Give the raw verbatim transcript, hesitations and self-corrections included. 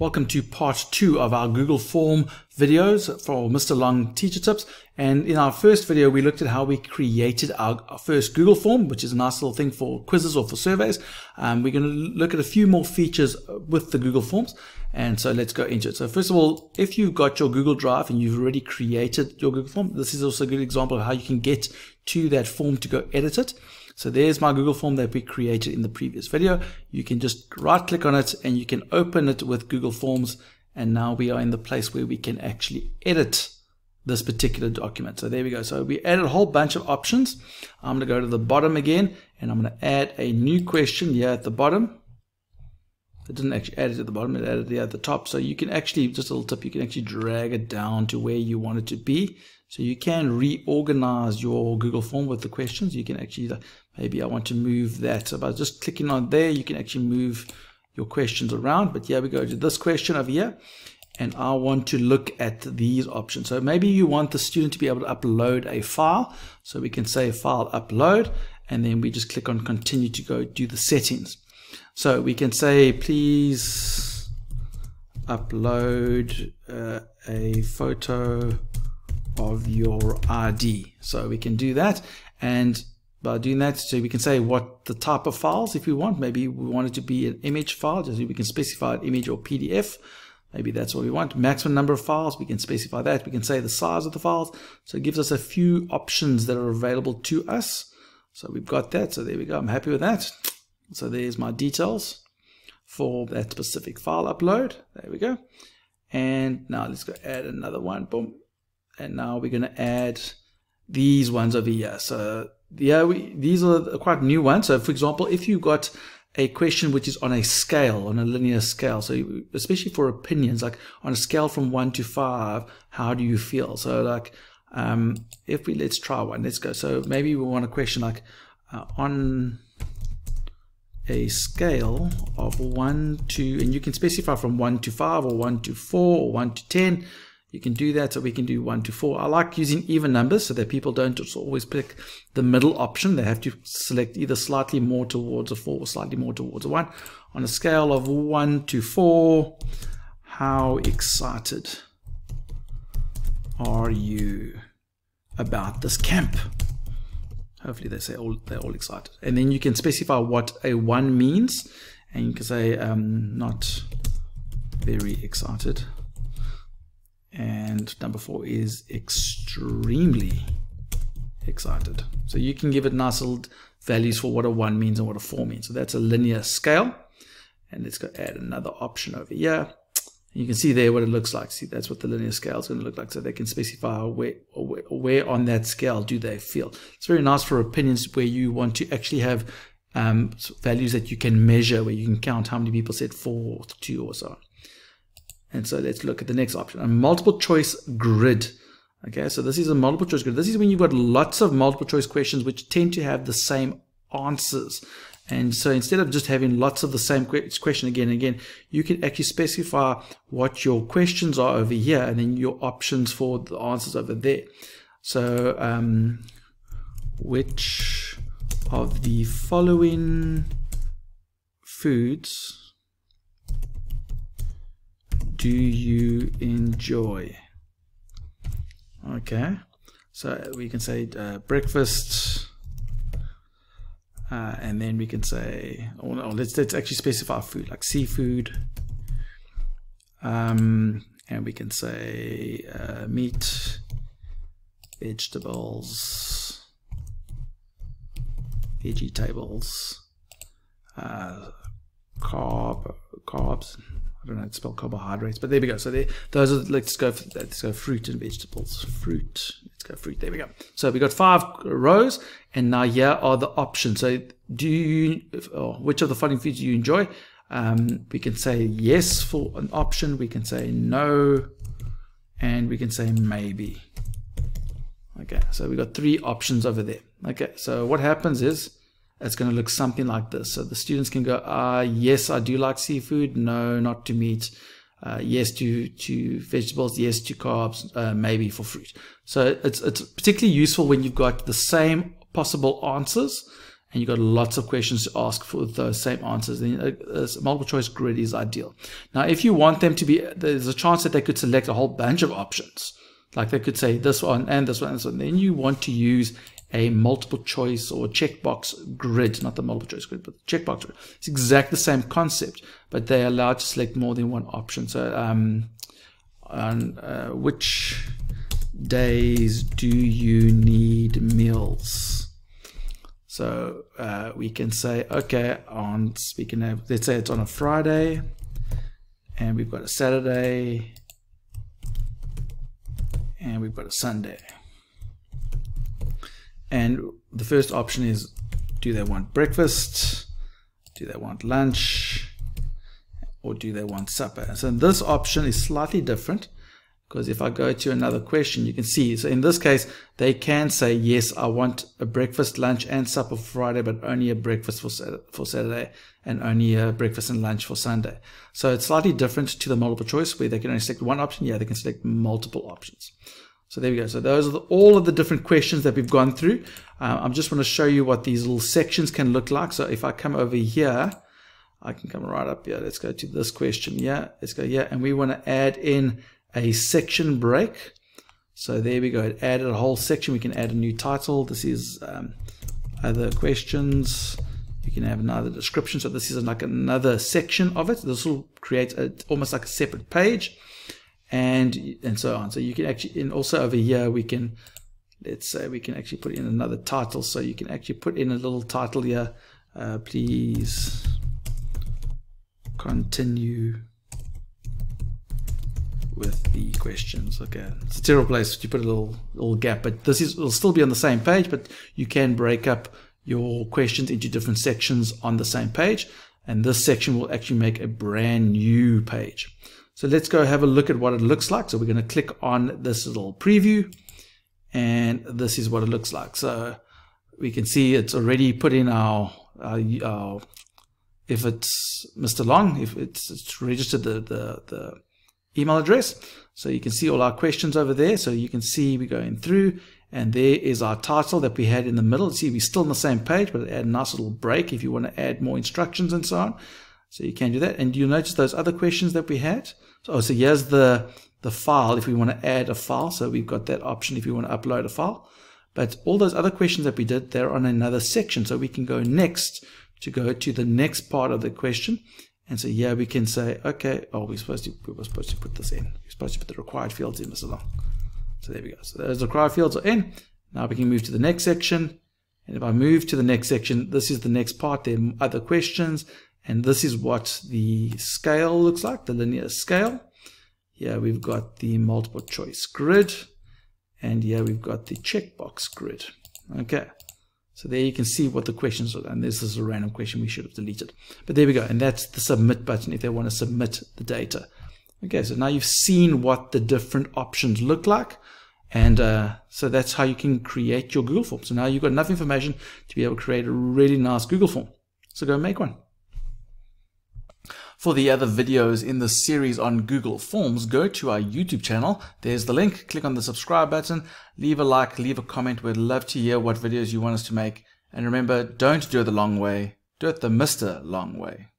Welcome to part two of our Google Form videos for Mister Long Teacher Tips. And in our first video, we looked at how we created our first Google Form, which is a nice little thing for quizzes or for surveys. Um, we're going to look at a few more features with the Google Forms. And so let's go into it. So first of all, if you've got your Google Drive and you've already created your Google Form, this is also a good example of how you can get to that form to go edit it. So there's my Google Form that we created in the previous video. You can just right click on it and you can open it with Google Forms. And now we are in the place where we can actually edit this particular document. So there we go. So we added a whole bunch of options. I'm going to go to the bottom again and I'm going to add a new question here at the bottom. It didn't actually add it at the bottom, it added it at the top. So you can actually, just a little tip, you can actually drag it down to where you want it to be. So you can reorganize your Google Form with the questions. You can actually, maybe I want to move that. So by just clicking on there, you can actually move your questions around. But yeah, we go to this question over here. And I want to look at these options. So maybe you want the student to be able to upload a file. So we can say file upload. And then we just click on continue to go do the settings. So we can say, please upload uh, a photo of your I D. So we can do that. And by doing that, so we can say what the type of files if we want. Maybe we want it to be an image file, just we can specify an image or P D F. Maybe that's what we want. Maximum number of files, we can specify that. We can say the size of the files. So it gives us a few options that are available to us. So we've got that. So there we go. I'm happy with that. So there's my details for that specific file upload. There we go. And now let's go add another one. Boom. And now we're going to add these ones over here. So yeah, we, these are quite new ones. So for example, if you've got a question which is on a scale, on a linear scale, so you, especially for opinions, like on a scale from one to five, how do you feel? So like, um, if we, let's try one, let's go. So maybe we want a question like uh, on a scale of one to, and you can specify from one to five or one to four or one to ten. You can do that, so we can do one to four. I like using even numbers so that people don't just always pick the middle option. They have to select either slightly more towards a four or slightly more towards a one. On a scale of one to four, how excited are you about this camp? Hopefully they say all, they're all excited. And then you can specify what a one means. And you can say, um, not very excited. And number four is extremely excited. So you can give it nice little values for what a one means and what a four means. So that's a linear scale. And let's go add another option over here. You can see there what it looks like. See, that's what the linear scale is going to look like. So they can specify where, where, where on that scale do they feel. It's very nice for opinions where you want to actually have um, values that you can measure, where you can count how many people said four, two, or so on. And so let's look at the next option, a multiple choice grid. Okay, so this is a multiple choice grid. This is when you've got lots of multiple choice questions which tend to have the same answers. And so instead of just having lots of the same question again and again, you can actually specify what your questions are over here and then your options for the answers over there. So um, which of the following foods do you enjoy? Okay, so we can say uh, breakfast, uh, and then we can say, oh no, let's, let's actually specify food, like seafood, um, and we can say uh, meat, vegetables, vegetables, uh, carb, carbs, I don't know how to spell carbohydrates, but there we go. So there, those are, let's go, for, let's go fruit and vegetables. Fruit, let's go fruit, there we go. So we got five rows, and now here are the options. So do you, oh, which of the following foods do you enjoy? Um, we can say yes for an option, we can say no, and we can say maybe. Okay, so we got three options over there. Okay, so what happens is, it's going to look something like this. So the students can go, ah, yes, I do like seafood. No, not to meat. Uh, yes, to, to vegetables. Yes, to carbs. Uh, maybe for fruit. So it's, it's particularly useful when you've got the same possible answers and you've got lots of questions to ask for the same answers, then a, a multiple choice grid is ideal. Now, if you want them to be, there's a chance that they could select a whole bunch of options. Like they could say this one and this one and this one. Then you want to use a multiple choice or checkbox grid, not the multiple choice grid, but the checkbox grid. It's exactly the same concept, but they're allowed to select more than one option. So, um, on uh, which days do you need meals? So uh, we can say, okay, on we can have, let's say it's on a Friday, and we've got a Saturday, and we've got a Sunday. And the first option is, do they want breakfast? Do they want lunch? Or do they want supper? So this option is slightly different, because if I go to another question, you can see, so in this case, they can say, yes, I want a breakfast, lunch, and supper for Friday, but only a breakfast for, for Saturday, and only a breakfast and lunch for Sunday. So it's slightly different to the multiple choice, where they can only select one option. Yeah, they can select multiple options. So there we go. So those are the, all of the different questions that we've gone through. Uh, I'm just want to show you what these little sections can look like. So if I come over here, I can come right up here. Let's go to this question here. Let's go here. And we want to add in a section break. So there we go. It added a whole section. We can add a new title. This is um, other questions. You can have another description. So this is like another section of it. This will create a, almost like a separate page. And and so on. So you can actually, and also over here we can, let's say we can actually put in another title. So you can actually put in a little title here. Uh, please continue with the questions. Okay, it's a terrible place to put a little little gap, but this is will still be on the same page. But you can break up your questions into different sections on the same page, and this section will actually make a brand new page. So let's go have a look at what it looks like. So we're going to click on this little preview, and this is what it looks like. So we can see it's already put in our, our, our if it's Mister Long, if it's, it's registered the, the, the email address. So you can see all our questions over there. So you can see we're going through, and there is our title that we had in the middle. See, we're still on the same page, but add a nice little break if you want to add more instructions and so on. So you can do that. And you'll notice those other questions that we had. So, oh, so here's the, the file if we want to add a file. So we've got that option if you want to upload a file. But all those other questions that we did, they're on another section. So we can go next to go to the next part of the question. And so here we can say, okay, oh, we're supposed to, we were supposed to put this in. We're supposed to put the required fields in, Mister Long. So there we go. So those required fields are in. Now we can move to the next section. And if I move to the next section, this is the next part, there are other questions. And this is what the scale looks like, the linear scale. Here we've got the multiple choice grid. And here we've got the checkbox grid. Okay. So there you can see what the questions are. And this is a random question we should have deleted. But there we go. And that's the submit button if they want to submit the data. Okay. So now you've seen what the different options look like. And uh, so that's how you can create your Google form. So now you've got enough information to be able to create a really nice Google form. So go make one. For the other videos in this series on Google Forms, go to our YouTube channel. There's the link. Click on the subscribe button. Leave a like, leave a comment. We'd love to hear what videos you want us to make. And remember, don't do it the long way. Do it the Mister Long way.